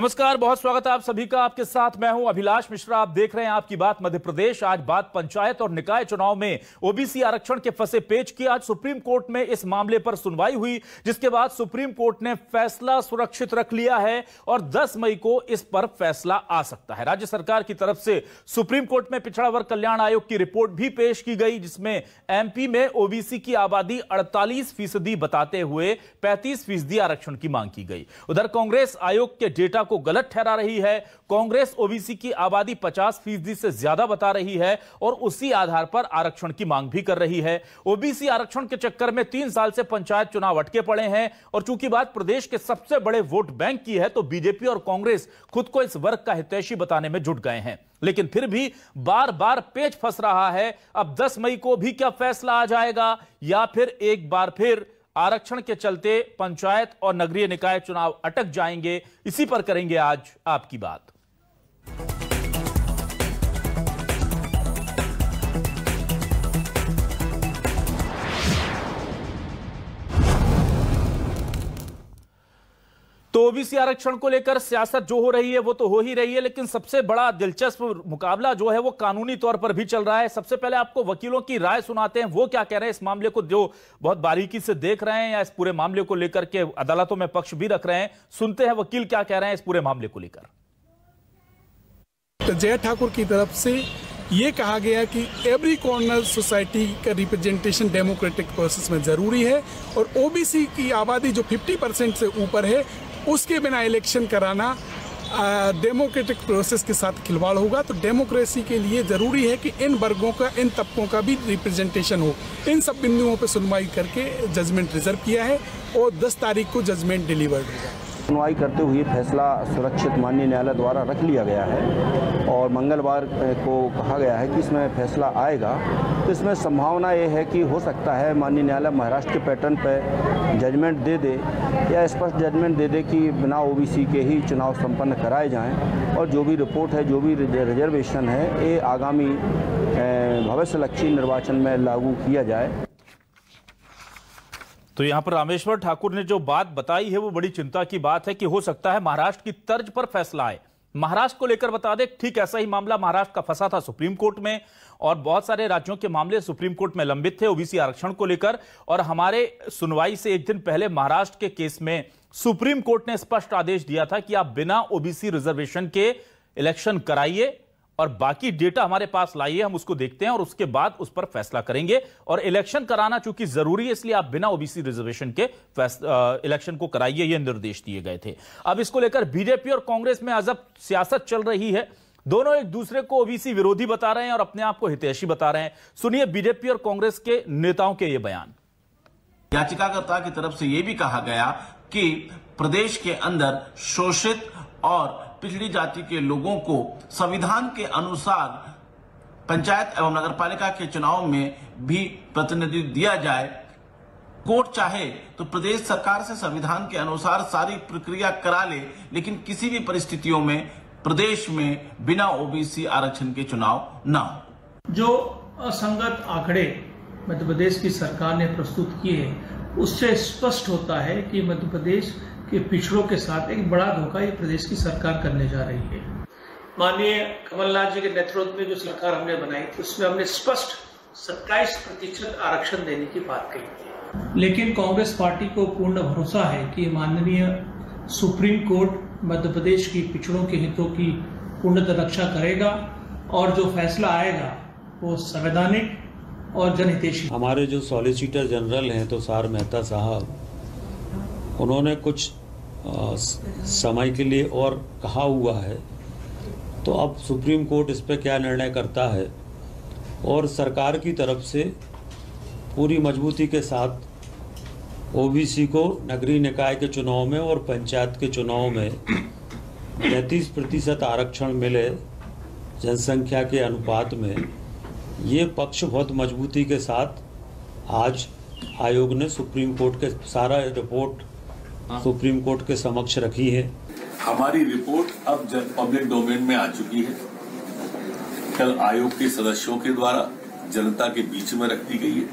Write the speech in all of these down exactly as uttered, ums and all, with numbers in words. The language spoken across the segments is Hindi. नमस्कार, बहुत स्वागत है आप सभी का। आपके साथ मैं हूं अभिलाष मिश्रा। आप देख रहे हैं आपकी बात मध्य प्रदेश। आज बात पंचायत और निकाय चुनाव में ओबीसी आरक्षण के फंसे पेच की। आज सुप्रीम कोर्ट में इस मामले पर सुनवाई हुई, जिसके बाद सुप्रीम कोर्ट ने फैसला सुरक्षित रख लिया है और दस मई को इस पर फैसला आ सकता है। राज्य सरकार की तरफ से सुप्रीम कोर्ट में पिछड़ा वर्ग कल्याण आयोग की रिपोर्ट भी पेश की गई, जिसमें एमपी में ओबीसी की आबादी अड़तालीस फीसदी बताते हुए पैंतीस फीसदी आरक्षण की मांग की गई। उधर कांग्रेस आयोग के डेटा को गलत ठहरा रही है। कांग्रेस ओबीसी की आबादी पचास फीसदी से ज्यादा बता रही है और उसी आधार पर आरक्षण की मांग भी कर रही है। ओबीसी आरक्षण के चक्कर में तीन साल से पंचायत चुनाव अटके पड़े हैं और चूंकि बात प्रदेश के सबसे बड़े वोट बैंक की है तो बीजेपी और कांग्रेस खुद को इस वर्ग का हितैषी बताने में जुट गए हैं, लेकिन फिर भी बार बार पेच फंस रहा है। अब दस मई को भी क्या फैसला आ जाएगा या फिर एक बार फिर आरक्षण के चलते पंचायत और नगरीय निकाय चुनाव अटक जाएंगे? इसी पर करेंगे आज आपकी बात। तो ओबीसी आरक्षण को लेकर सियासत जो हो रही है वो तो हो ही रही है, लेकिन सबसे बड़ा दिलचस्प मुकाबला जो है वो कानूनी तौर पर भी चल रहा है। सबसे पहले आपको वकीलों की राय सुनाते हैं, वो क्या कह रहे हैं इस मामले को जो बहुत बारीकी से देख रहे हैं या इस पूरे मामले को लेकर के अदालतों में पक्ष भी रख रहे हैं। सुनते हैं वकील क्या कह रहे हैं इस पूरे मामले को लेकर। जय ठाकुर की तरफ से ये कहा गया कि एवरी कॉर्नर सोसाइटी का रिप्रेजेंटेशन डेमोक्रेटिक प्रोसेस में जरूरी है और ओबीसी की आबादी जो पचास परसेंट से ऊपर है उसके बिना इलेक्शन कराना डेमोक्रेटिक प्रोसेस के साथ खिलवाड़ होगा। तो डेमोक्रेसी के लिए ज़रूरी है कि इन वर्गों का, इन तबकों का भी रिप्रेजेंटेशन हो। इन सब बिंदुओं पर सुनवाई करके जजमेंट रिजर्व किया है और दस तारीख को जजमेंट डिलीवर्ड होगा। सुनवाई करते हुए फैसला सुरक्षित माननीय न्यायालय द्वारा रख लिया गया है और मंगलवार को कहा गया है कि इसमें फैसला आएगा। तो इसमें संभावना ये है कि हो सकता है माननीय न्यायालय महाराष्ट्र के पैटर्न पर जजमेंट दे दे या स्पष्ट जजमेंट दे दे कि बिना ओबीसी के ही चुनाव संपन्न कराए जाएं और जो भी रिपोर्ट है, जो भी रिजर्वेशन है, ये आगामी भविष्यलक्षी निर्वाचन में लागू किया जाए। तो यहाँ पर रामेश्वर ठाकुर ने जो बात बताई है वो बड़ी चिंता की बात है कि हो सकता है महाराष्ट्र की तर्ज पर फैसला आए। महाराष्ट्र को लेकर बता दें, ठीक ऐसा ही मामला महाराष्ट्र का फंसा था सुप्रीम कोर्ट में और बहुत सारे राज्यों के मामले सुप्रीम कोर्ट में लंबित थे ओबीसी आरक्षण को लेकर। और हमारे सुनवाई से एक दिन पहले महाराष्ट्र के केस में सुप्रीम कोर्ट ने स्पष्ट आदेश दिया था कि आप बिना ओबीसी रिजर्वेशन के इलेक्शन कराइए और बाकी डेटा हमारे पास लाइए, हम उसको देखते हैं और उसके बाद उस पर फैसला करेंगे। और इलेक्शन कराना चूंकि जरूरी है इसलिए आप बिना ओबीसी रिजर्वेशन के इलेक्शन को कराइए, ये निर्देश दिए गए थे। अब इसको लेकर बीजेपी और कांग्रेस में अजब सियासत चल रही है। दोनों एक दूसरे को ओबीसी विरोधी बता रहे हैं और अपने आप को हितैषी बता रहे हैं। सुनिए बीजेपी और कांग्रेस के नेताओं के ये बयान। याचिकाकर्ता की तरफ से यह भी कहा गया कि प्रदेश के अंदर शोषित और पिछड़ी जाति के लोगों को संविधान के अनुसार पंचायत एवं नगरपालिका के चुनाव में भी प्रतिनिधित्व दिया जाए। कोर्ट चाहे तो प्रदेश सरकार से संविधान के अनुसार सारी प्रक्रिया करा ले, लेकिन किसी भी परिस्थितियों में प्रदेश में बिना ओबीसी आरक्षण के चुनाव न हो। जो असंगत आंकड़े मध्य प्रदेश की सरकार ने प्रस्तुत किए हैं उससे स्पष्ट होता है कि मध्य प्रदेश कि पिछड़ों के साथ एक बड़ा धोखा ये प्रदेश की सरकार करने जा रही है। माननीय कमलनाथ जी के नेतृत्व में जो सरकार हमने बनाई थी उसमें हमने स्पष्ट सत्ताईस प्रतिशत आरक्षण देने की बात कही थी, लेकिन कांग्रेस पार्टी को पूर्ण भरोसा है कि माननीय सुप्रीम कोर्ट मध्य प्रदेश की पिछड़ों के हितों की पूर्णतः रक्षा करेगा और जो फैसला आएगा वो संवैधानिक और जनहितैषी। हमारे जो सॉलिसिटर जनरल हैं तो सार मेहता साहब, उन्होंने कुछ समय के लिए और कहा हुआ है, तो अब सुप्रीम कोर्ट इस पर क्या निर्णय करता है और सरकार की तरफ से पूरी मजबूती के साथ ओबीसी को नगरीय निकाय के चुनाव में और पंचायत के चुनाव में पैंतीस प्रतिशत आरक्षण मिले जनसंख्या के अनुपात में, ये पक्ष बहुत मजबूती के साथ आज आयोग ने सुप्रीम कोर्ट के सारा रिपोर्ट सुप्रीम कोर्ट के समक्ष रखी है। हमारी रिपोर्ट अब पब्लिक डोमेन में आ चुकी है। कल आयोग के सदस्यों के द्वारा जनता के बीच में रख दी गई है।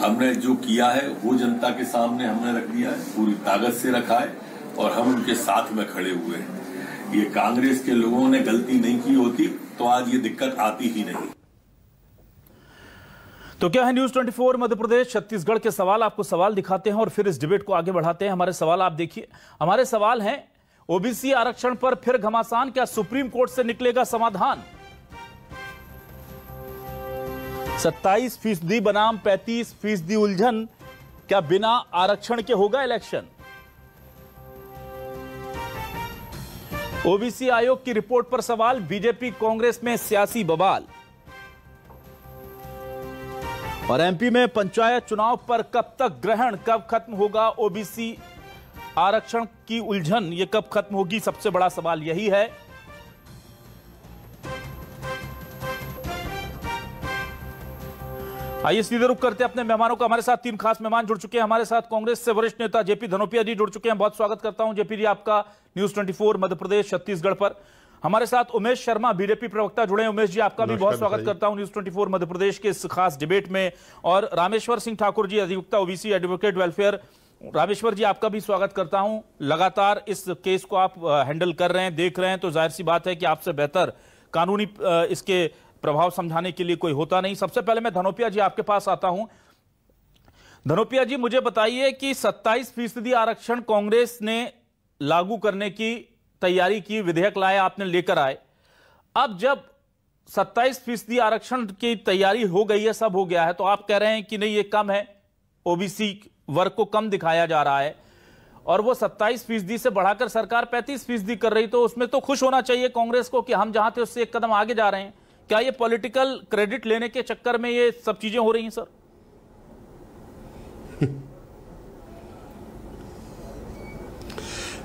हमने जो किया है वो जनता के सामने हमने रख दिया है, पूरी ताकत से रखा है और हम उनके साथ में खड़े हुए हैं। ये कांग्रेस के लोगों ने गलती नहीं की होती तो आज ये दिक्कत आती ही नहीं। तो क्या है न्यूज चौबीस मध्य प्रदेश छत्तीसगढ़ के सवाल, आपको सवाल दिखाते हैं और फिर इस डिबेट को आगे बढ़ाते हैं। हमारे सवाल आप देखिए, हमारे सवाल हैं ओबीसी आरक्षण पर फिर घमासान, क्या सुप्रीम कोर्ट से निकलेगा समाधान? सत्ताईस फीसदी बनाम पैंतीस फीसदी उलझन, क्या बिना आरक्षण के होगा इलेक्शन? ओबीसी आयोग की रिपोर्ट पर सवाल, बीजेपी कांग्रेस में सियासी बवाल। और एमपी में पंचायत चुनाव पर कब तक ग्रहण, कब खत्म होगा ओबीसी आरक्षण की उलझन, ये कब खत्म होगी? सबसे बड़ा सवाल यही है। आइए सीधे रुख करते हैं अपने मेहमानों का। हमारे साथ तीन खास मेहमान जुड़ चुके हैं। हमारे साथ कांग्रेस से वरिष्ठ नेता जेपी धनोपिया जी जुड़ चुके हैं। बहुत स्वागत करता हूं जेपी जी आपका न्यूज चौबीस मध्य प्रदेश छत्तीसगढ़ पर। हमारे साथ उमेश शर्मा बीजेपी प्रवक्ता जुड़े हैं। उमेश जी आपका भी बहुत स्वागत करता हूं न्यूज चौबीस मध्य प्रदेश के इस खास डिबेट में। और रामेश्वर सिंह ठाकुर जी अधिवक्ता OBC advocate welfare, Rameshwar ji आपका भी स्वागत करता हूं। लगातार इस केस को आप हैंडल कर रहे हैं, देख रहे हैं, तो जाहिर सी बात है कि आपसे बेहतर कानूनी इसके प्रभाव समझाने के लिए कोई होता नहीं। सबसे पहले मैं धनोपिया जी आपके पास आता हूं। धनोपिया जी मुझे बताइए कि सत्ताईस फीसदी आरक्षण कांग्रेस ने लागू करने की तैयारी की, विधेयक लाए, आपने लेकर आए। अब जब सत्ताईस फीसदी आरक्षण की तैयारी हो गई है, सब हो गया है, तो आप कह रहे हैं कि नहीं ये कम है, ओबीसी वर्ग को कम दिखाया जा रहा है, और वो सत्ताईस फीसदी से बढ़ाकर सरकार पैंतीस फीसदी कर रही, तो उसमें तो खुश होना चाहिए कांग्रेस को कि हम जहां थे उससे एक कदम आगे जा रहे हैं। क्या ये पॉलिटिकल क्रेडिट लेने के चक्कर में ये सब चीजें हो रही हैं सर?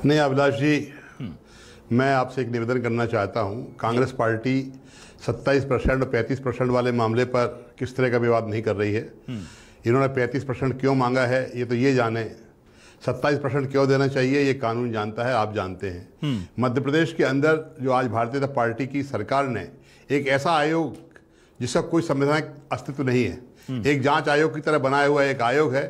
नहीं अभिलाष जी, मैं आपसे एक निवेदन करना चाहता हूं। कांग्रेस पार्टी सत्ताईस परसेंट और पैंतीस परसेंट वाले मामले पर किस तरह का विवाद नहीं कर रही है। इन्होंने पैंतीस परसेंट क्यों मांगा है ये तो ये जाने, सत्ताईस परसेंट क्यों देना चाहिए ये कानून जानता है, आप जानते हैं। मध्य प्रदेश के अंदर जो आज भारतीय जनता पार्टी की सरकार ने एक ऐसा आयोग जिसका कोई संवैधानिक अस्तित्व नहीं है, एक जांच आयोग की तरह बनाया हुआ एक आयोग है,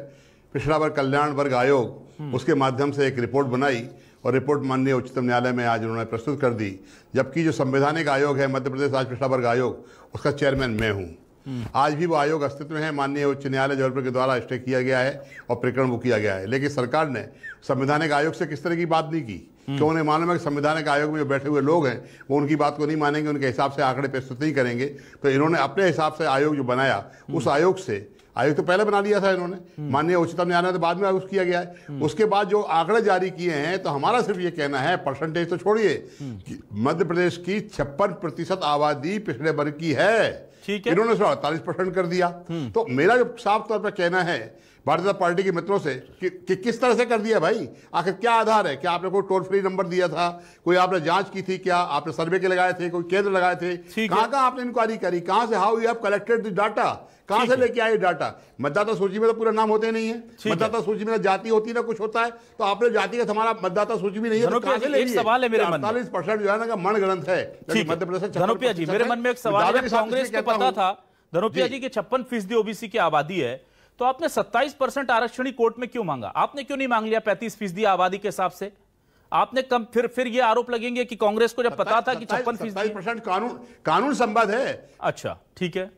पिछड़ा वर्ग कल्याण वर्ग आयोग, उसके माध्यम से एक रिपोर्ट बनाई और रिपोर्ट माननीय उच्चतम न्यायालय में आज उन्होंने प्रस्तुत कर दी। जबकि जो संवैधानिक आयोग है मध्य प्रदेश आज पिछड़ा वर्ग आयोग, उसका चेयरमैन मैं हूँ। आज भी वो आयोग अस्तित्व में है, माननीय उच्च न्यायालय जबलपुर के द्वारा स्टे किया गया है और प्रकरण वो किया गया है। लेकिन सरकार ने संवैधानिक आयोग से किस तरह की बात नहीं की, क्यों उन्हें मालूम है कि संवैधानिक आयोग में जो बैठे हुए लोग हैं वो उनकी बात को नहीं मानेंगे, उनके हिसाब से आंकड़े प्रस्तुत नहीं करेंगे। तो इन्होंने अपने हिसाब से आयोग जो बनाया, उस आयोग से, आयोग तो पहले बना लिया था इन्होंने, माननीय उच्चतम न्यायालय तो बाद में आयोग किया गया है, उसके बाद जो आंकड़े जारी किए हैं, तो हमारा सिर्फ ये कहना है, परसेंटेज तो छोड़िए, मध्य प्रदेश की छप्पन प्रतिशत आबादी पिछड़े वर्ग की है, इन्होंने उसमें अड़तालीस परसेंट कर दिया। तो मेरा जो साफ तौर पर कहना है भारतीय जनता पार्टी के मित्रों से कि, कि किस तरह से कर दिया भाई, आखिर क्या आधार है? क्या आपने कोई टोल फ्री नंबर दिया था, कोई आपने जांच की थी, क्या आपने सर्वे के लगाए थे, कोई केंद्र लगाए थे, कहाँ कहाँ आपने इंक्वायरी करी, कहाँ से how you have collected the data, कहाँ से लेके आए डाटा? मतदाता सूची में तो पूरा नाम होते नहीं है, मतदाता सूची में जाति होती ना कुछ होता है, तो आपने जाति का हमारा मतदाता सूची भी नहीं है, कहाँ से लेके अड़तालीस परसेंट जो है ना मनगढ़ंत है मध्य प्रदेश। धनोपिया जी मेरे मन में एक सवाल है, कांग्रेस को पता था धनोपिया जी की छप्पन फीसदी ओबीसी की आबादी है, तो आपने सत्ताईस परसेंट आरक्षण कोर्ट में क्यों मांगा? आपने क्यों नहीं मांग लिया पैंतीस फीसदी आबादी के हिसाब से? आपने कम, फिर फिर ये आरोप लगेंगे कि कांग्रेस को जब पता था कि छप्पन फीसदी परसेंट कानून कानून संबद्ध है। अच्छा ठीक है,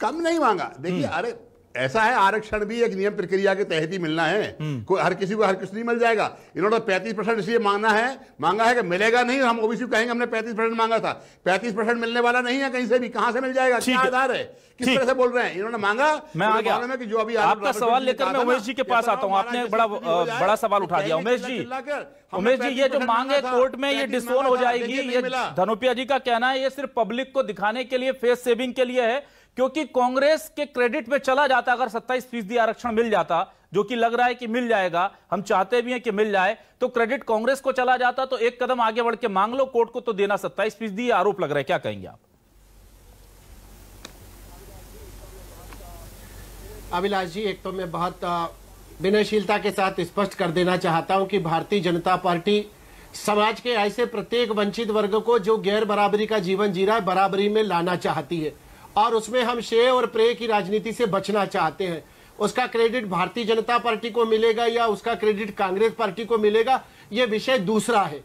कम नहीं मांगा। देखिए अरे ऐसा है, आरक्षण भी एक नियम प्रक्रिया के तहत ही मिलना है, कोई हर किसी को हर किसी नहीं मिल जाएगा। इन्होंने पैंतीस परसेंट इसलिए मांगना है, मांगा है कि मिलेगा नहीं, हम ओबीसी कहेंगे हमने पैंतीस परसेंट मांगा था, पैंतीस परसेंट मिलने वाला नहीं है, कहीं से भी कहां से मिल जाएगा, क्या आधार है, किस तरह से बोल रहे हैं? इन्होंने मांगा, मैं आ गया कि जो अभी आपका सवाल लेकर मैं उमेश जी के पास आता हूँ। आपने बड़ा बड़ा सवाल उठा दिया उमेश जी। उमेश जी ये जो मांग है कोर्ट में ये डिसोन हो जाएगी, ये धनोपिया जी का कहना है ये सिर्फ पब्लिक को दिखाने के लिए, फेस सेविंग के लिए है, क्योंकि कांग्रेस के क्रेडिट में चला जाता अगर सत्ताईस फीसदी आरक्षण मिल जाता, जो कि लग रहा है कि मिल जाएगा, हम चाहते भी हैं कि मिल जाए, तो क्रेडिट कांग्रेस को चला जाता, तो एक कदम आगे बढ़ के मांग लो, कोर्ट को तो देना सत्ताईस फीसदी, आरोप लग रहा है, क्या कहेंगे आप? अभिलाष जी एक तो मैं बहुत विनयशीलता के साथ स्पष्ट कर देना चाहता हूं कि भारतीय जनता पार्टी समाज के ऐसे प्रत्येक वंचित वर्ग को जो गैर बराबरी का जीवन जी रहा है बराबरी में लाना चाहती है, और उसमें हम शे और प्रे की राजनीति से बचना चाहते हैं। उसका क्रेडिट भारतीय जनता पार्टी को मिलेगा या उसका क्रेडिट कांग्रेस पार्टी को मिलेगा ये विषय दूसरा है।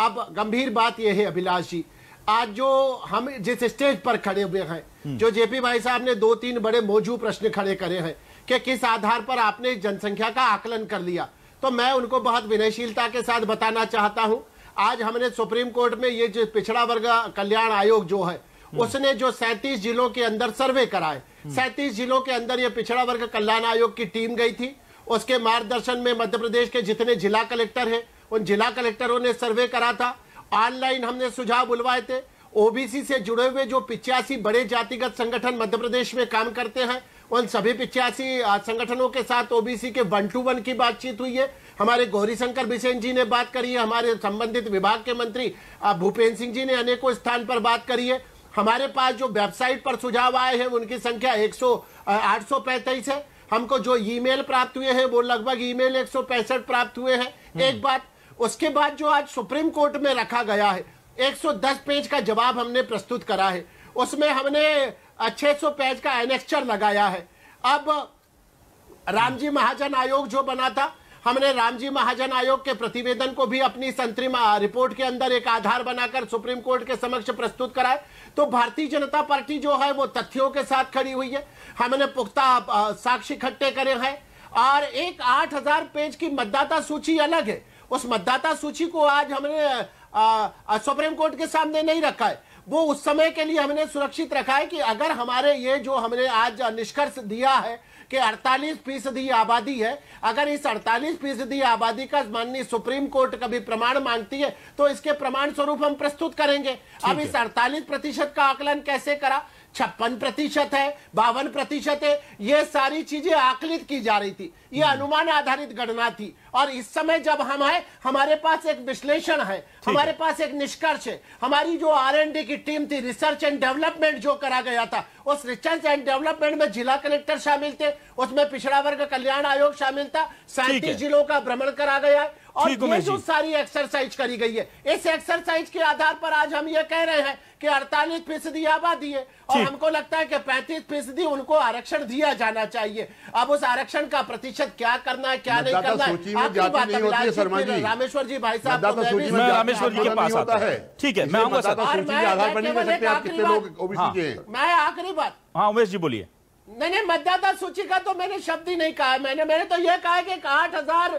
अब गंभीर बात यह है अभिलाष जी, आज जो हम जिस स्टेज पर खड़े हुए हैं, जो जेपी भाई साहब ने दो तीन बड़े मौजू प्रश्न खड़े करे हैं कि किस आधार पर आपने जनसंख्या का आकलन कर लिया, तो मैं उनको बहुत विनयशीलता के साथ बताना चाहता हूं, आज हमने सुप्रीम कोर्ट में ये जो पिछड़ा वर्ग कल्याण आयोग जो है उसने जो सैंतीस जिलों के अंदर सर्वे कराए, सैंतीस जिलों के अंदर ये पिछड़ा वर्ग कल्याण आयोग की टीम गई थी, उसके मार्गदर्शन में मध्य प्रदेश के जितने जिला कलेक्टर हैं उन जिला कलेक्टरों ने सर्वे करा था, ऑनलाइन हमने सुझाव बुलवाए थे। ओबीसी से जुड़े हुए जो पिचासी बड़े जातिगत संगठन मध्य प्रदेश में काम करते हैं उन सभी पिचासी संगठनों के साथ ओबीसी के वन टू वन की बातचीत हुई है। हमारे गौरीशंकर बिसेन जी ने बात करी है, हमारे संबंधित विभाग के मंत्री भूपेन्द्र सिंह जी ने अनेकों स्थान पर बात करी है। हमारे पास जो वेबसाइट पर सुझाव आए हैं उनकी संख्या एक सौ आठ सौ पैंतीस है। हमको जो ईमेल प्राप्त हुए हैं वो लगभग ईमेल एक सौ पैंसठ प्राप्त हुए हैं। एक बात, उसके बाद जो आज सुप्रीम कोर्ट में रखा गया है एक सौ दस पेज का जवाब हमने प्रस्तुत करा है, उसमें हमने छह सौ पेज का एनेक्चर लगाया है। अब रामजी महाजन आयोग जो बना था, हमने रामजी महाजन आयोग के प्रतिवेदन को भी अपनी अंतरिम रिपोर्ट के अंदर एक आधार बनाकर सुप्रीम कोर्ट के समक्ष प्रस्तुत कराए। तो भारतीय जनता पार्टी जो है वो तथ्यों के साथ खड़ी हुई है। हमने पुख्ता साक्ष्य इकट्ठे करे हैं और एक आठ हजार पेज की मतदाता सूची अलग है, उस मतदाता सूची को आज हमने सुप्रीम कोर्ट के सामने नहीं रखा है, वो उस समय के लिए हमने सुरक्षित रखा है कि अगर हमारे ये जो हमने आज निष्कर्ष दिया है कि अड़तालीस फीसदी आबादी है, अगर इस अड़तालीस फीसदी आबादी का माननीय सुप्रीम कोर्ट कभी प्रमाण मांगती है तो इसके प्रमाण स्वरूप हम प्रस्तुत करेंगे। अब इस अड़तालीस प्रतिशत का आकलन कैसे करा, छप्पन प्रतिशत है, बावन प्रतिशत है, ये सारी चीजें आकलित की जा रही थी, ये अनुमान आधारित गणना थी। और इस समय जब हम हैं, हमारे पास एक विश्लेषण है, हमारे पास एक निष्कर्ष है। हमारी जो आर एंड डी की टीम थी, रिसर्च एंड डेवलपमेंट जो करा गया था, उस रिसर्च एंड डेवलपमेंट में जिला कलेक्टर शामिल थे, उसमें पिछड़ा वर्ग कल्याण आयोग शामिल था, सैंतीस जिलों का भ्रमण करा गया है और ये जो सारी एक्सरसाइज करी गई है, इस एक्सरसाइज के आधार पर आज हम ये कह रहे हैं कि अड़तालीस फीसदी आबादी है और हमको लगता है कि पैंतीस फीसदी उनको आरक्षण दिया जाना चाहिए। अब उस आरक्षण का प्रतिशत क्या करना है, क्या नहीं करना है, आपकी बात है रामेश्वर जी भाई साहब। रामेश्वर जी के पास आता है, ठीक है, मैं आखिरी बात, हाँ उमेश जी बोलिए। नहीं नहीं, मतदाता सूची का तो मैंने शब्द ही नहीं कहा, मैंने मैंने तो यह कहा कि आठ हजार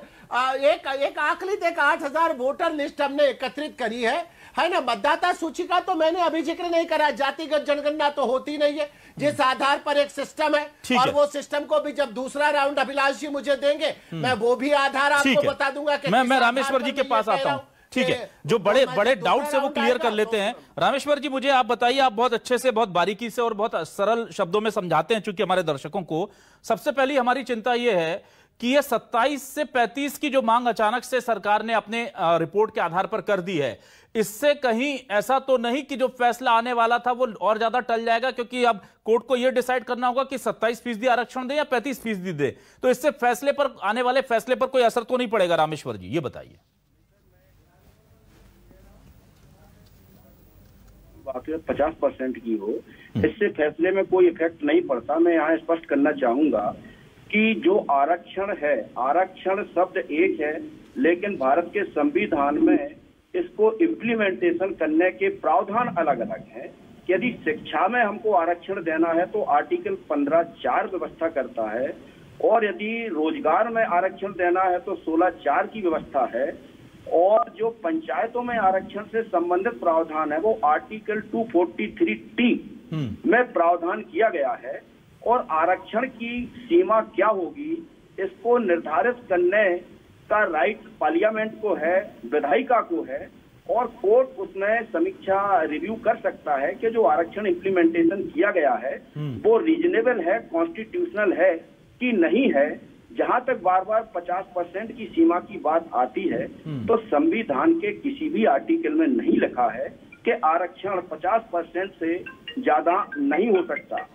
एक एक आकलित एक आठ हजार वोटर लिस्ट हमने एकत्रित करी है, है ना। मतदाता सूची का तो मैंने अभी जिक्र नहीं करा, जातिगत जनगणना तो होती नहीं है, जिस आधार पर एक सिस्टम है और वो सिस्टम को भी जब दूसरा राउंड अभिलाष जी मुझे देंगे मैं वो भी आधार आपको बता दूंगा। मैं मैं रामेश्वर जी के पास आता हूँ, ठीक है, जो बड़े बड़े डाउट्स है वो क्लियर कर लेते हैं। रामेश्वर जी मुझे आप बताइए, आप बहुत अच्छे से, बहुत बारीकी से और बहुत सरल शब्दों में समझाते हैं चूंकि हमारे दर्शकों को। सबसे पहली हमारी चिंता ये है कि ये सत्ताईस से पैंतीस की जो मांग अचानक से सरकार ने अपने रिपोर्ट के आधार पर कर दी है, इससे कहीं ऐसा तो नहीं कि जो फैसला आने वाला था वो और ज्यादा टल जाएगा, क्योंकि अब कोर्ट को यह डिसाइड करना होगा कि सत्ताईस फीसदी आरक्षण दे या पैंतीस फीसदी दे, तो इससे फैसले पर, आने वाले फैसले पर कोई असर तो नहीं पड़ेगा। रामेश्वर जी ये बताइए। पचास परसेंट की हो, इससे फैसले में कोई इफेक्ट नहीं पड़ता। मैं यहाँ स्पष्ट करना चाहूंगा कि जो आरक्षण है, आरक्षण शब्द एक है, लेकिन भारत के संविधान में इसको इम्प्लीमेंटेशन करने के प्रावधान अलग अलग हैं। यदि शिक्षा में हमको आरक्षण देना है तो आर्टिकल पंद्रह चार व्यवस्था करता है, और यदि रोजगार में आरक्षण देना है तो सोलह चार की व्यवस्था है, और जो पंचायतों में आरक्षण से संबंधित प्रावधान है वो आर्टिकल दो सौ तैंतालीस टी में प्रावधान किया गया है। और आरक्षण की सीमा क्या होगी इसको निर्धारित करने का राइट पार्लियामेंट को है, विधायिका को है, और कोर्ट उसमें समीक्षा रिव्यू कर सकता है कि जो आरक्षण इम्प्लीमेंटेशन किया गया है वो रीजनेबल है, कॉन्स्टिट्यूशनल है कि नहीं है। जहाँ तक बार बार पचास परसेंट की सीमा की बात आती है तो संविधान के किसी भी आर्टिकल में नहीं लिखा है कि आरक्षण पचास परसेंट से ज्यादा नहीं हो सकता।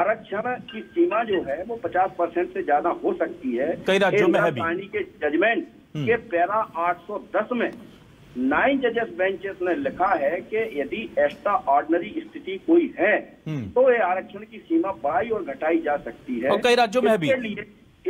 आरक्षण की सीमा जो है वो पचास परसेंट से ज्यादा हो सकती है। कई राज्यों में है भी। के जजमेंट के पैरा आठ सौ दस में नाइन जजेस बेंचेस ने लिखा है कि यदि एक्स्ट्रा ऑर्डिनरी स्थिति कोई है तो ये आरक्षण की सीमा बढ़ाई और घटाई जा सकती है। कई राज्यों में भी।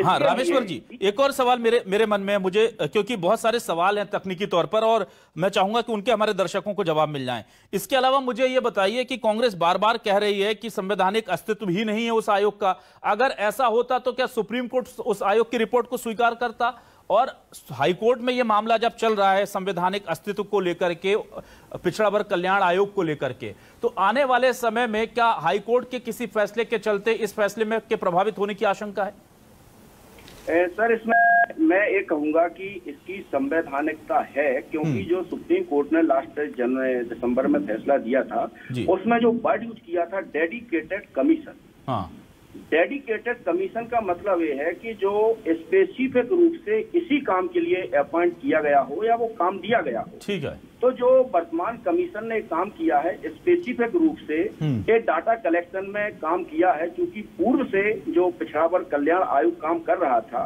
हाँ रामेश्वर जी, एक और सवाल मेरे मेरे मन में है, मुझे क्योंकि बहुत सारे सवाल हैं तकनीकी तौर पर और मैं चाहूंगा कि उनके हमारे दर्शकों को जवाब मिल जाएं। इसके अलावा मुझे ये बताइए कि कांग्रेस बार बार कह रही है कि संवैधानिक अस्तित्व ही नहीं है उस आयोग का, अगर ऐसा होता तो क्या सुप्रीम कोर्ट उस आयोग की रिपोर्ट को स्वीकार करता? और हाईकोर्ट में यह मामला जब चल रहा है संवैधानिक अस्तित्व को लेकर के, पिछड़ा वर्ग कल्याण आयोग को लेकर के, तो आने वाले समय में क्या हाईकोर्ट के किसी फैसले के चलते इस फैसले में के प्रभावित होने की आशंका है? सर इसमें मैं ये कहूंगा कि इसकी संवैधानिकता है, क्योंकि जो सुप्रीम कोर्ट ने लास्ट जनवरी दिसंबर में फैसला दिया था उसमें जो वर्ड यूज किया था डेडिकेटेड कमीशन, हाँ। डेडिकेटेड कमीशन का मतलब ये है कि जो स्पेसिफिक रूप से इसी काम के लिए अपॉइंट किया गया हो या वो काम दिया गया हो, ठीक है। तो जो वर्तमान कमीशन ने काम किया है स्पेसिफिक रूप से ये डाटा कलेक्शन में काम किया है, क्योंकि पूर्व से जो पिछड़ा वर्ग कल्याण आयोग काम कर रहा था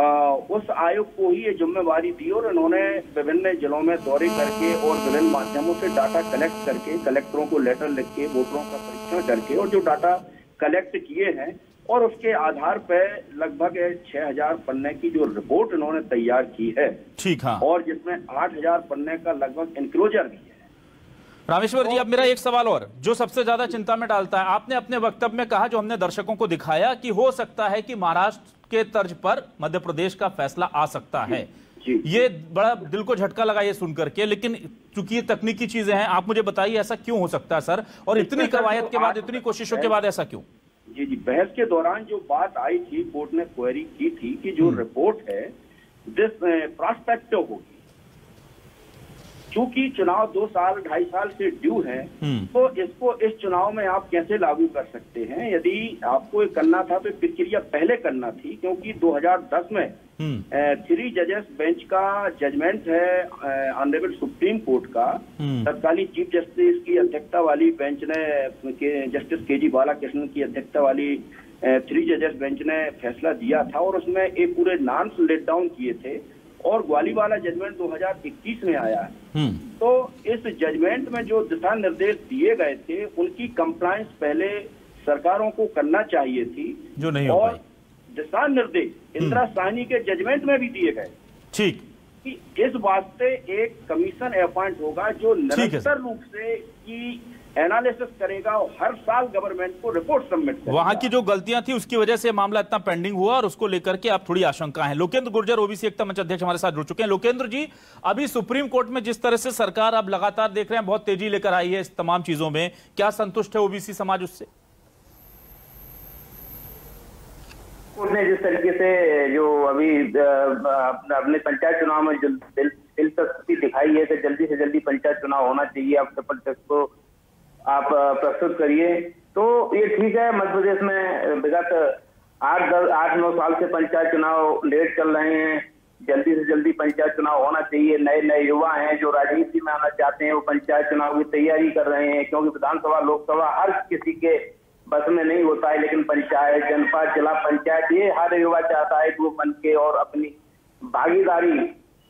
आ, उस आयोग को ही ये जिम्मेवारी दी और इन्होंने विभिन्न जिलों में दौरे करके और विभिन्न माध्यमों से डाटा कलेक्ट करके कलेक्टरों को लेटर लिख के वोटरों का परीक्षण करके और जो डाटा कलेक्ट किए हैं और उसके आधार पर लगभग छह हज़ार पन्ने की जो रिपोर्ट इन्होंने तैयार की है, ठीक है, और जिसमें आठ हज़ार पन्ने का लगभग इंक्लोजर भी है। रामेश्वर जी, अब मेरा एक सवाल और जो सबसे ज्यादा चिंता में डालता है, आपने अपने वक्तव्य में कहा जो हमने दर्शकों को दिखाया कि हो सकता है कि महाराष्ट्र के तर्ज पर मध्य प्रदेश का फैसला आ सकता है, ये बड़ा दिल को झटका लगा ये सुनकर के, लेकिन चूंकि ये तकनीकी चीजें हैं, आप मुझे बताइए ऐसा क्यों हो सकता है सर, और इतनी कवायद के बाद, इतनी कोशिशों के बाद ऐसा क्यों? जी जी, बहस के दौरान जो बात आई थी, कोर्ट ने क्वेरी की थी कि जो रिपोर्ट है दिस प्रोस्पेक्टिव होगी, क्योंकि चुनाव दो साल ढाई साल से ड्यू है, तो इसको इस चुनाव में आप कैसे लागू कर सकते हैं? यदि आपको ये करना था तो प्रक्रिया पहले करना थी, क्योंकि दो हज़ार दस में थ्री जजेस बेंच का जजमेंट है ऑनरेबल सुप्रीम कोर्ट का, तत्कालीन चीफ जस्टिस की अध्यक्षता वाली बेंच ने के, जस्टिस के जी बालाकृष्णन की अध्यक्षता वाली थ्री जजेस बेंच ने फैसला दिया था और उसमें एक पूरे नाम्स लेट डाउन किए थे और ग्वालीवाला जजमेंट दो हज़ार इक्कीस में आया है। तो इस जजमेंट में जो दिशा निर्देश दिए गए थे उनकी कंप्लायंस पहले सरकारों को करना चाहिए थी, जो नहीं हो पाई। दिशा निर्देश इंदिरा साहनी के जजमेंट में भी दिए गए, ठीक, कि इस वास्ते एक कमीशन अपॉइंट होगा जो निरंतर रूप से की एनालिसिस करेगा और हर साल गवर्नमेंट को रिपोर्ट सबमिट करेगा। वहां की जो गलतियां थी उसकी वजह से मामला इतना पेंडिंग हुआ और उसको लेकर के आप थोड़ी आशंका है। लोकेन्द्र गुर्जर ओबीसी एकता मंच अध्यक्ष हमारे साथ जुड़ चुके हैं। लोकेन्द्र जी, अभी सुप्रीम कोर्ट में जिस तरह से सरकार आप लगातार देख रहे हैं बहुत तेजी लेकर आई है इस तमाम चीजों में, क्या संतुष्ट है ओबीसी समाज उससे? उन्होंने जिस तरीके से जो अभी अपने पंचायत चुनाव में दिलचस्पी दिखाई है कि जल्दी से जल्दी पंचायत चुनाव होना चाहिए, आप जबरदस्त को आप प्रस्तुत करिए, तो ये ठीक है। मध्य प्रदेश में विगत आठ दस आठ नौ साल से पंचायत चुनाव लेट चल रहे हैं, जल्दी से जल्दी पंचायत चुनाव होना चाहिए। नए नए युवा हैं जो राजनीति में आना चाहते हैं, वो पंचायत चुनाव की तैयारी कर रहे हैं, क्योंकि विधानसभा लोकसभा हर किसी के बस में नहीं होता है, लेकिन पंचायत जनपद जिला पंचायत ये हर युवा चाहता है कि वो बन के और अपनी भागीदारी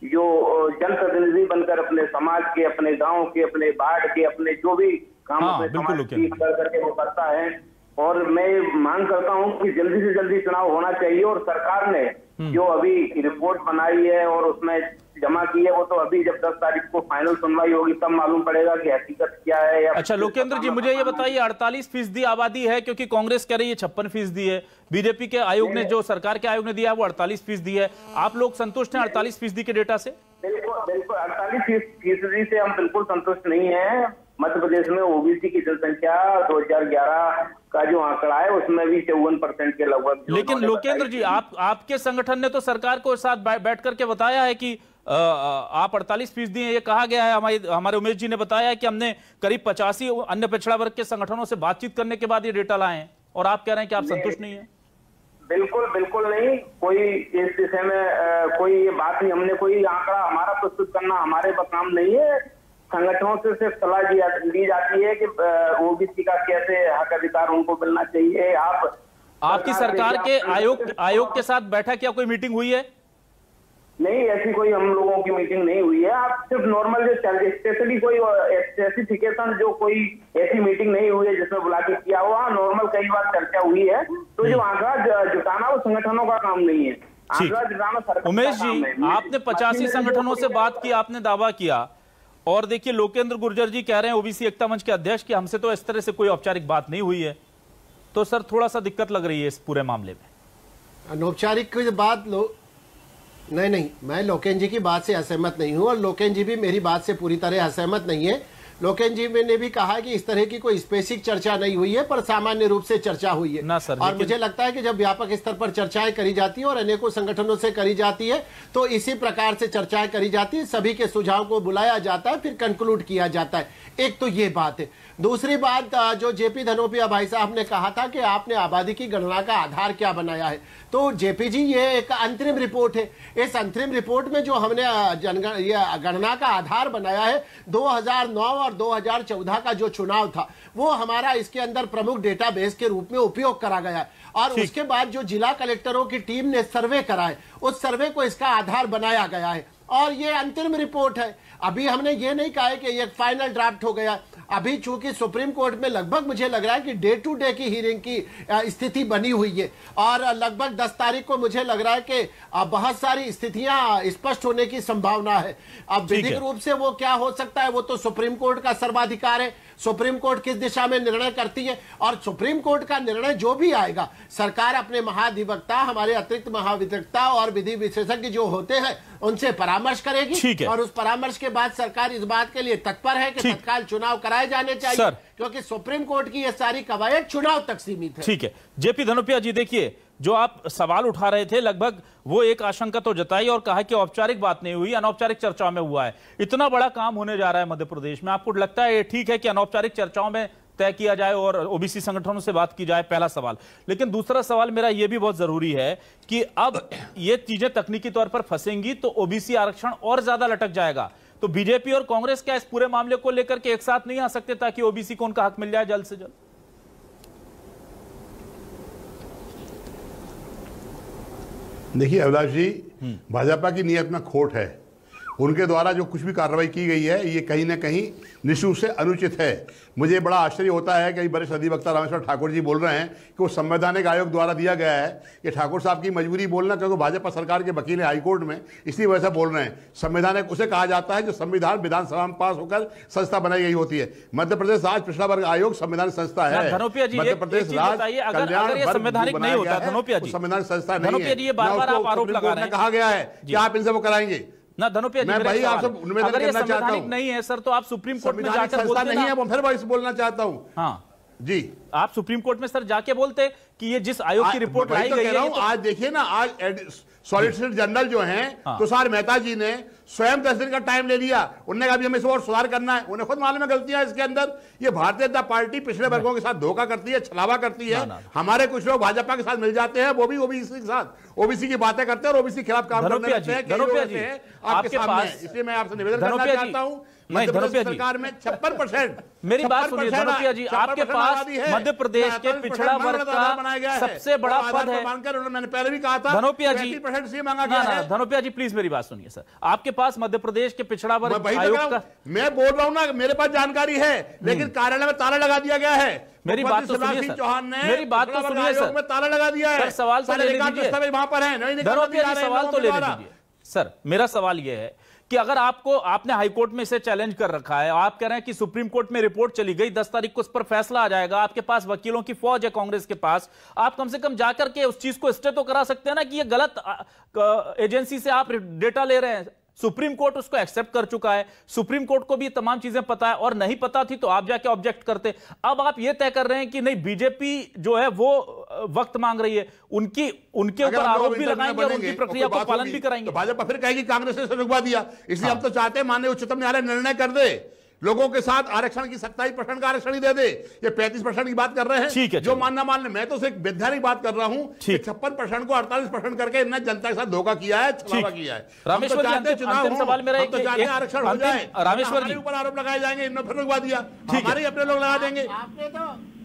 जो जनप्रतिनिधि बनकर अपने समाज के, अपने गाँव के, अपने वार्ड के, अपने जो भी काम हाँ, करके वो करता है। और मैं मांग करता हूँ कि जल्दी से जल्दी चुनाव होना चाहिए और सरकार ने जो अभी रिपोर्ट बनाई है और उसमें जमा की है वो तो अभी जब दस तारीख को फाइनल सुनवाई होगी तब मालूम पड़ेगा कि हकीकत क्या है। अच्छा लोकेन्द्र जी, मुझे ये बताइए अड़तालीस फीसदी आबादी है, क्योंकि कांग्रेस कह रही है छप्पन फीसदी है, बीजेपी के आयोग ने जो सरकार के आयोग ने दिया है वो अड़तालीस फीसदी है, आप लोग संतुष्ट हैं अड़तालीस फीसदी के डेटा से? बिल्कुल बिल्कुल, अड़तालीस फीसदी से हम बिल्कुल संतुष्ट नहीं है। मध्य प्रदेश में ओबीसी की जनसंख्या दो हज़ार ग्यारह का जो आंकड़ा है उसमें भी चौवन परसेंट के लगभग। लेकिन लोकेन्द्र जी, आप आपके संगठन ने तो सरकार को साथ बैठ करके बताया है कि आ, आप अड़तालीस फीसदी हैं, ये कहा गया है। हमारे हमारे उमेश जी ने बताया है कि हमने करीब पचासी अन्य पिछड़ा वर्ग के संगठनों से बातचीत करने के बाद ये डेटा लाए हैं, और आप कह रहे हैं कि आप संतुष्ट नहीं है? बिल्कुल बिल्कुल नहीं, कोई इस विषय में आ, कोई ये बात नहीं, हमने कोई आंकड़ा हमारा प्रस्तुत करना हमारे पर काम नहीं है। संगठनों से सिर्फ सलाह दी जाती है कि ओबीसी का कैसे हक अधिकार उनको मिलना चाहिए। आप आपकी सरकार के आयोग आयोग के साथ बैठक या कोई मीटिंग हुई है? नहीं, ऐसी कोई हम लोगों की मीटिंग नहीं हुई है। आप सिर्फ नॉर्मल जो चल स्पेशली कोई स्पेसिफिकेशन जो कोई ऐसी मीटिंग नहीं हुई है जिसमें बुला के किया हुआ नॉर्मल कई बार चर्चा हुई है। तो जो आंकड़ा जुटाना वो संगठनों का काम नहीं है, आंकड़ा जुटाना सरकार। उमेश जी, आपने पचासी संगठनों से बात की, आपने दावा किया, और देखिए लोकेन्द्र गुर्जर जी कह रहे हैं ओबीसी एकता मंच के अध्यक्ष कि हमसे तो इस तरह से कोई औपचारिक बात नहीं हुई है, तो सर थोड़ा सा दिक्कत लग रही है इस पूरे मामले में। अनौपचारिक बात लो... नहीं नहीं, मैं लोकेन्द्र जी की बात से असहमत नहीं हूं और लोकेन्द्र जी भी मेरी बात से पूरी तरह असहमत नहीं है। लोकेन्द्र जी ने भी कहा कि इस तरह की कोई स्पेसिफिक चर्चा नहीं हुई है, पर सामान्य रूप से चर्चा हुई है ना सर। और मुझे लगता है कि जब व्यापक स्तर पर चर्चाएं करी जाती है और अनेकों संगठनों से करी जाती है तो इसी प्रकार से चर्चाएं करी जाती है, सभी के सुझाव को बुलाया जाता है, फिर कंक्लूड किया जाता है। एक तो ये बात है। दूसरी बात, जो जेपी धनोपिया भाई साहब ने कहा था कि आपने आबादी की गणना का आधार क्या बनाया है, तो जेपी जी ये एक अंतरिम रिपोर्ट है। इस अंतरिम रिपोर्ट में जो हमने गणना का आधार बनाया है दो हज़ार नौ और दो हज़ार चौदह का जो चुनाव था वो हमारा इसके अंदर प्रमुख डेटाबेस के रूप में उपयोग करा गया है। और उसके बाद जो जिला कलेक्टरों की टीम ने सर्वे कराए उस सर्वे को इसका आधार बनाया गया है और ये अंतरिम रिपोर्ट है। अभी हमने ये नहीं कहा है कि ये फाइनल ड्राफ्ट हो गया। अभी चूंकि सुप्रीम कोर्ट में लगभग मुझे लग रहा है कि डे टू डे की हियरिंग की स्थिति बनी हुई है और लगभग दस तारीख को मुझे लग रहा है कि बहुत सारी स्थितियां स्पष्ट होने की संभावना है। अब विधिक रूप से वो क्या हो सकता है वो तो सुप्रीम कोर्ट का सर्वाधिकार है, सुप्रीम कोर्ट किस दिशा में निर्णय करती है और सुप्रीम कोर्ट का निर्णय जो भी आएगा, सरकार अपने महाधिवक्ता, हमारे अतिरिक्त महाधिवक्ता और विधि विशेषज्ञ जो होते हैं उनसे परामर्श करेगी और उस परामर्श के बाद सरकार इस बात के लिए तत्पर है कि तत्काल चुनाव कराए जाने चाहिए, क्योंकि सुप्रीम कोर्ट की यह सारी कवायद चुनाव तक सीमित है। ठीक है जेपी धनोपिया जी, देखिए जो आप सवाल उठा रहे थे लगभग वो एक आशंका तो जताई और कहा कि औपचारिक बात नहीं हुई, अनौपचारिक चर्चा में हुआ है। इतना बड़ा काम होने जा रहा है मध्य प्रदेश में, आपको लगता है ये ठीक है कि अनौपचारिक चर्चाओं में तय किया जाए और ओबीसी संगठनों से बात की जाए, पहला सवाल। लेकिन दूसरा सवाल मेरा यह भी बहुत जरूरी है कि अब ये चीजें तकनीकी तौर पर फंसेंगी तो ओबीसी आरक्षण और ज्यादा लटक जाएगा, तो बीजेपी और कांग्रेस क्या इस पूरे मामले को लेकर के एक साथ नहीं आ सकते ताकि ओबीसी को उनका हक मिल जाए जल्द से जल्द? देखिए अभिलाष जी, भाजपा की नीयत में खोट है। उनके द्वारा जो कुछ भी कार्रवाई की गई है ये कहीं ना कहीं निश्चित से अनुचित है। मुझे बड़ा आश्चर्य होता है कि वरिष्ठ अधिवक्ता रामेश्वर ठाकुर जी बोल रहे हैं कि वो संवैधानिक आयोग द्वारा दिया गया है कि ठाकुर साहब की मजबूरी बोलना क्योंकि भाजपा सरकार के वकील हैं हाईकोर्ट में, इसलिए वैसा बोल रहे हैं। संवैधानिक उसे कहा जाता है जो संविधान विधानसभा में पास होकर संस्था बनाई गई होती है। मध्य प्रदेश राज्य पिछड़ा वर्ग आयोग संविधान संस्था है। मध्य प्रदेश राज्य संविधान संस्था नहीं, कहा गया है कि आप इन सबको कराएंगे ना। धनोपिया जी, भाई आप सब अगर ये संवैधानिक नहीं है सर तो आप सुप्रीम कोर्ट में जाकर बोलते नहीं है, मैं फिर वही बोलना चाहता हूं। हाँ जी, आप सुप्रीम कोर्ट में सर जाके बोलते कि ये जिस आयोग की रिपोर्ट लाई गई है, आज देखिए ना, आज सॉलिसिटर जनरल जो हैं तुषार मेहता जी ने स्वयं दस दिन का टाइम ले लिया। उन्होंने कहा हमें इसको और सुधार करना है, उन्हें खुद मालूम है गलतियां है इसके अंदर। ये भारतीय जनता पार्टी पिछड़े वर्गों के साथ धोखा करती है, छलावा करती है। ना, ना, हमारे कुछ लोग भाजपा के साथ मिल जाते हैं, वो भी ओबीसी के साथ, ओबीसी की बातें करते हैं और ओबीसी के खिलाफ काम करते हैं आपके सामने। इसलिए मैं आपसे निवेदन करना चाहता हूँ, मध्य प्रदेश सरकार में छप्पन परसेंट मेरी बात सुनिए धनोपिया जी, आपके पास मध्य प्रदेश के पिछड़ा वर्ग का सबसे बड़ा पद है, मैंने पहले भी कहा था। धनोपिया जी मांगा गया है। धनोपिया जी प्लीज मेरी बात सुनिए सर, आपके पास मध्य प्रदेश के पिछड़ा वर्ग आयोग का, मैं बोल रहा हूँ ना, मेरे पास जानकारी है, लेकिन कार्यालय में ताला लगा दिया गया है। मेरी बात तो सुनिए सर, चौहान ने मेरी बात तो सुनिए सर, में ताला लगा दिया है। सवाल तो ले लीजिए, वहां पर है धनोपिया जी, सवाल तो ले लीजिए सर। मेरा सवाल यह है कि अगर आपको, आपने हाईकोर्ट में इसे चैलेंज कर रखा है, आप कह रहे हैं कि सुप्रीम कोर्ट में रिपोर्ट चली गई, दस तारीख को उस पर फैसला आ जाएगा, आपके पास वकीलों की फौज है कांग्रेस के पास, आप कम से कम जाकर के उस चीज को स्टे तो करा सकते हैं ना कि ये गलत एजेंसी से आप डेटा ले रहे हैं। सुप्रीम कोर्ट उसको एक्सेप्ट कर चुका है, सुप्रीम कोर्ट को भी तमाम चीजें पता है, और नहीं पता थी तो आप जाके ऑब्जेक्ट करते। अब आप ये तय कर रहे हैं कि नहीं, बीजेपी जो है वो वक्त मांग रही है, उनकी उनके ऊपर आरोप भी लगाएंगे और उनकी प्रक्रिया को पालन भी कराएंगे। तो भाजपा फिर कहेगी कांग्रेस ने रुकवा दिया, इसलिए हम तो चाहते हैं माननीय उच्चतम न्यायालय निर्णय कर दे, लोगों के साथ आरक्षण की सत्ताईस परसेंट का आरक्षण ही दे दे। ये पैंतीस परसेंट की बात कर रहे हैं, ठीक है, जो मानना मान ले। मैं तो सिर्फ वैधानिक बात कर रहा हूँ, छप्पन परसेंट को अड़तालीस परसेंट करके इन्होंने जनता के साथ धोखा किया है, छलावा किया है। रामेश्वर जी, चुनाव सवाल मेरा एक है, आरक्षण हो जाए, रामेश्वर जी ऊपर आरोप लगाए जाएंगे, इन्होंने फिर रुकवा दिया, हमारे अपने लोग लगा देंगे।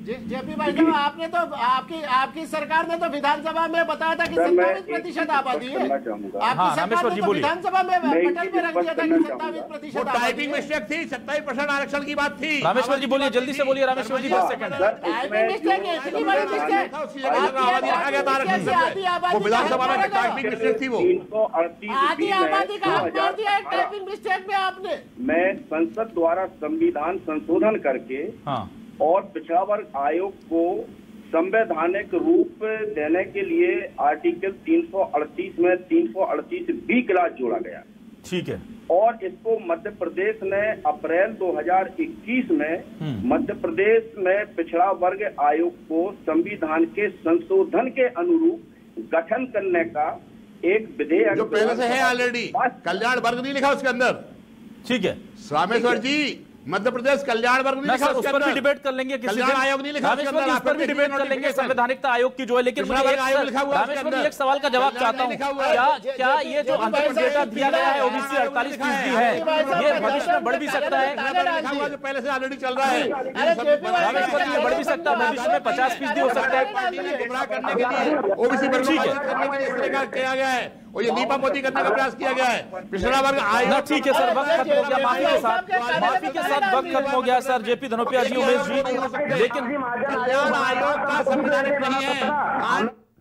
जेपी भाई साहब, आपने तो आपकी आपकी सरकार ने तो विधानसभा में बताया था कि सत्ताईस प्रतिशत आबादी है, आपकी सरकार ने तो विधानसभा में पटल पे रख दिया था कि सत्ताईस प्रतिशत टाइपिंग मिस्टेक थी, सत्ताईस परसेंट आरक्षण की बात थी। रामेश्वर जी बोलिए, जल्दी से बोलिए रामेश्वर जी। दस सेकंड टाइपिंग मिस्टेक है, इतनी बड़ी मिस्टेक आबादी रखा गया था आरक्षण, विधानसभा में टाइपिंग मिस्टेक थी, वो आधी आबादी का हक मार दिया एक टाइपिंग मिस्टेक में आपने। मैं संसद द्वारा संविधान संशोधन करके और पिछड़ा वर्ग आयोग को संवैधानिक रूप देने के लिए आर्टिकल तीन सौ अड़तीस में तीन सौ अड़तीस बी क्लास जोड़ा गया, ठीक है, और इसको मध्य प्रदेश ने अप्रैल दो हज़ार इक्कीस में मध्य प्रदेश में पिछड़ा वर्ग आयोग को संविधान के संशोधन के अनुरूप गठन करने का एक विधेयक जो पहले से है ऑलरेडी, कल्याण वर्ग नहीं लिखा उसके अंदर, ठीक है रामेश्वर जी, मध्य प्रदेश कल्याण वर्ग नहीं लिखा, उस पर भी डिबेट कर लेंगे, कल्याण आयोग नहीं लिखा उसके अंदर, उस पर भी डिबेट कर लेंगे, संवैधानिकता आयोग की जो है, लेकिन मुझे रामेश्वर जी एक सवाल का जवाब चाहता हूँ, क्या ये जो अंतिम डेटा दिया गया है ओबीसी अड़तालीस फीसदी है, ये भविष्य में बढ़ भी सकता है, जो पहले से ऑलरेडी चल रहा है रामेश्वर जी, बढ़ भी सकता है भविष्य में, पचास फीसदी हो सकता है, गुमराह करने के लिए ओबीसी पर किया गया है और ये नीपा मोती करने का प्रयास किया गया है, पिछड़ा वर्ग आया, ठीक है सर, वक्त खत्म हो गया, माफी के साथ माफी के साथ वक्त खत्म हो गया सर, जेपी धनोपिया जी, उमेश जी, लेकिन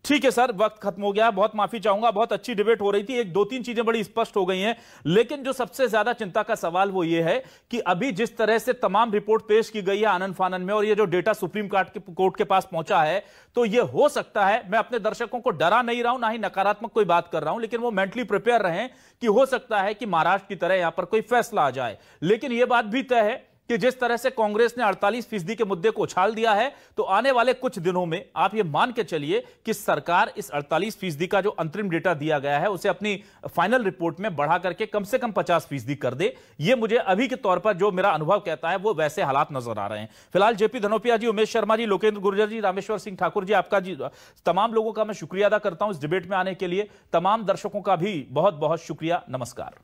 ठीक है सर वक्त खत्म हो गया, बहुत माफी चाहूंगा, बहुत अच्छी डिबेट हो रही थी, एक दो तीन चीजें बड़ी स्पष्ट हो गई हैं, लेकिन जो सबसे ज्यादा चिंता का सवाल वो ये है कि अभी जिस तरह से तमाम रिपोर्ट पेश की गई है आनन फानन में, और ये जो डेटा सुप्रीम कोर्ट के कोर्ट के पास पहुंचा है, तो ये हो सकता है, मैं अपने दर्शकों को डरा नहीं रहा हूं, ना ही नकारात्मक कोई बात कर रहा हूं, लेकिन वो मेंटली प्रिपेयर रहें कि हो सकता है कि महाराष्ट्र की तरह यहां पर कोई फैसला आ जाए, लेकिन यह बात भी तय है कि जिस तरह से कांग्रेस ने अड़तालीस फीसदी के मुद्दे को उछाल दिया है, तो आने वाले कुछ दिनों में आप ये मान के चलिए कि सरकार इस अड़तालीस फीसदी का जो अंतरिम डेटा दिया गया है उसे अपनी फाइनल रिपोर्ट में बढ़ा करके कम से कम पचास फीसदी कर दे, ये मुझे अभी के तौर पर जो मेरा अनुभव कहता है वो वैसे हालात नजर आ रहे हैं। फिलहाल जेपी धनोपिया जी, उमेश शर्मा जी, लोकेन्द्र गुर्जर जी, रामेश्वर सिंह ठाकुर जी, आपका जी, तमाम लोगों का मैं शुक्रिया अदा करता हूं इस डिबेट में आने के लिए, तमाम दर्शकों का भी बहुत बहुत शुक्रिया, नमस्कार।